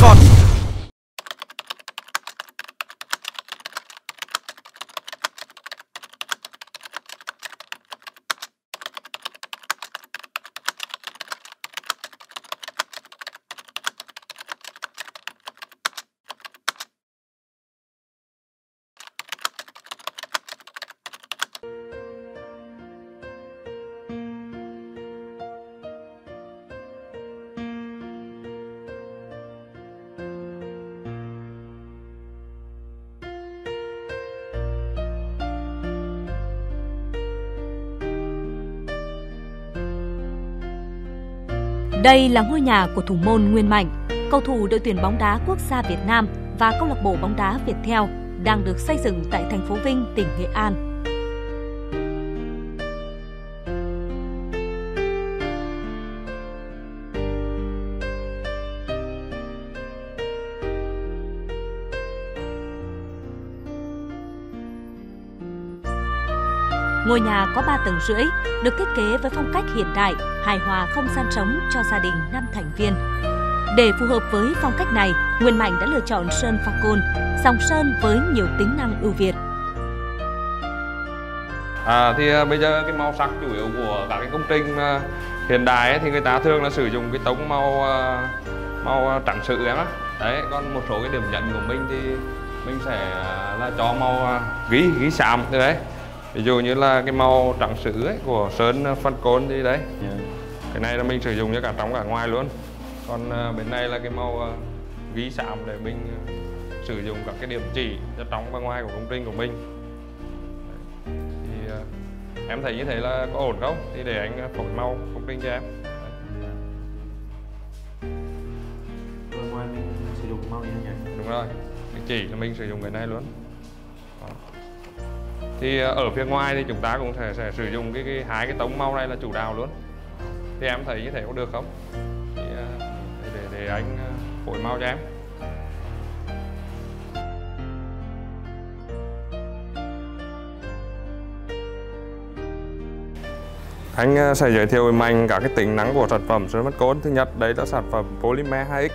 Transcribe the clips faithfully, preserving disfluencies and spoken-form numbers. Falcon. Đây là ngôi nhà của thủ môn Nguyên Mạnh, cầu thủ đội tuyển bóng đá quốc gia Việt Nam và câu lạc bộ bóng đá Viettel đang được xây dựng tại thành phố Vinh, tỉnh Nghệ An. Ngôi nhà có ba tầng rưỡi, được thiết kế với phong cách hiện đại, hài hòa không gian trống cho gia đình năm thành viên. Để phù hợp với phong cách này, Nguyên Mạnh đã lựa chọn sơn Falcon, dòng sơn với nhiều tính năng ưu việt. À, thì bây giờ cái màu sắc chủ yếu của các cái công trình hiện đại ấy, thì người ta thường là sử dụng cái tông màu màu trắng sự em á. Đấy, còn một số cái điểm nhấn của mình thì mình sẽ là cho màu ghi ghi xám thế đấy. Ví dụ như là cái màu trắng sứ ấy, của sơn Falcon gì đấy, yeah. Cái này là mình sử dụng cho cả trong cả ngoài luôn. Còn bên này là cái màu ghi xám để mình sử dụng các cái điểm chỉ cho trong và ngoài của công trình của mình. Thì em thấy như thế là có ổn không? Thì để anh phối màu công trình cho em. Rồi ngoài mình sử dụng màu như thế. Đúng rồi, cái chỉ là mình sử dụng cái này luôn. Thì ở phía ngoài thì chúng ta cũng thể sẽ sử dụng cái, cái hai cái tông màu này là chủ đạo luôn. Thì em thấy như thế có được không? Thì, để, để anh phối màu cho em. Anh sẽ giới thiệu với mình các cái tính năng của sản phẩm sơn Falcon. Thứ nhất đấy là sản phẩm Polymer hai X.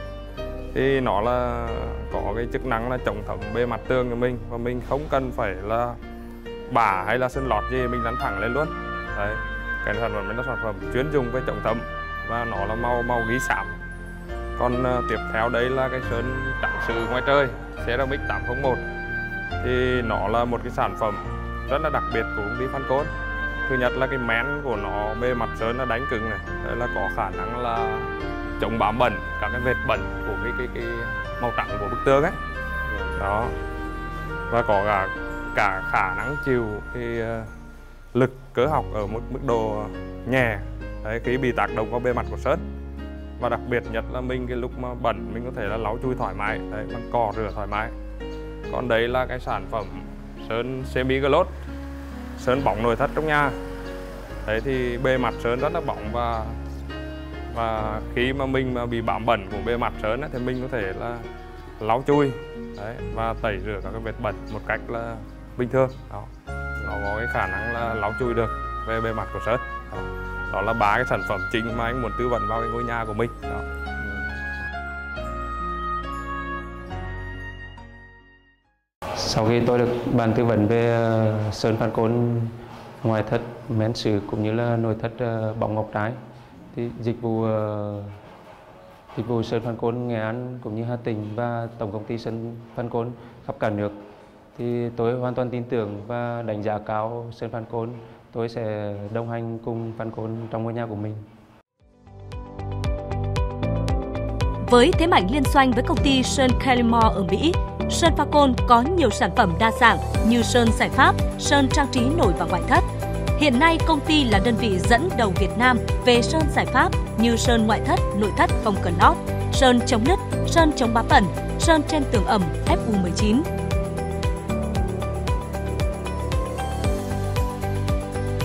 Thì nó là có cái chức năng là chống thấm bề mặt tường của mình và mình không cần phải là bả hay là sơn lót gì, mình dán thẳng lên luôn. Đấy, cái sản phẩm này là sản phẩm chuyên dùng về chống thấm và nó là màu màu ghi xám. Còn uh, tiếp theo đây là cái sơn trắng sự ngoài trời Ceramic tám không một. Thì nó là một cái sản phẩm rất là đặc biệt của công ty Falcon. Thứ nhất là cái mén của nó bề mặt sơn nó đánh cứng này, đấy là có khả năng là chống bám bẩn các cái vệt bẩn của cái cái, cái màu trắng của bức tường ấy. Đó. Và có cả cả khả năng chịu cái lực cơ học ở mức mức độ nhẹ đấy, khi bị tác động vào bề mặt của sơn. Và đặc biệt nhất là mình cái lúc mà bẩn mình có thể là lau chùi thoải mái đấy, bằng cỏ rửa thoải mái. Còn đấy là cái sản phẩm sơn semi gloss, sơn bóng nội thất trong nhà. Đấy thì bề mặt sơn rất là bóng và và khi mà mình mà bị bám bẩn của bề mặt sơn ấy, thì mình có thể là lau chùi đấy, và tẩy rửa các cái vết bẩn một cách là bình thường. Đó, nó có cái khả năng là lau chùi được về bề mặt của sơn. Đó, đó là ba cái sản phẩm chính mà anh muốn tư vấn vào cái ngôi nhà của mình. Đó. Sau khi tôi được bàn tư vấn về sơn Falcon ngoại thất, mén sứ cũng như là nội thất bóng ngọc trái, thì dịch vụ dịch vụ sơn Falcon Nghệ An cũng như Hà Tĩnh và tổng công ty sơn Falcon khắp cả nước, thì tôi hoàn toàn tin tưởng và đánh giá cao sơn Falcon. Tôi sẽ đồng hành cùng Falcon trong ngôi nhà của mình. Với thế mạnh liên doanh với công ty sơn Calimor ở Mỹ, sơn Falcon có nhiều sản phẩm đa dạng như sơn giải pháp, sơn trang trí nội và ngoại thất. Hiện nay công ty là đơn vị dẫn đầu Việt Nam về sơn giải pháp như sơn ngoại thất, nội thất không cần lót, sơn chống nứt, sơn chống bám bẩn, sơn trên tường ẩm F U mười chín.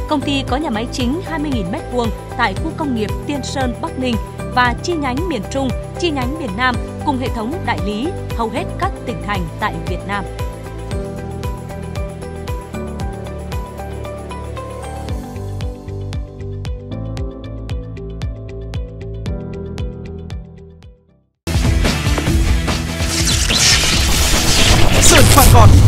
Công ty có nhà máy chính hai mươi nghìn mét vuông tại khu công nghiệp Tiên Sơn, Bắc Ninh và chi nhánh miền Trung, chi nhánh miền Nam cùng hệ thống đại lý hầu hết các tỉnh thành tại Việt Nam. bạn còn.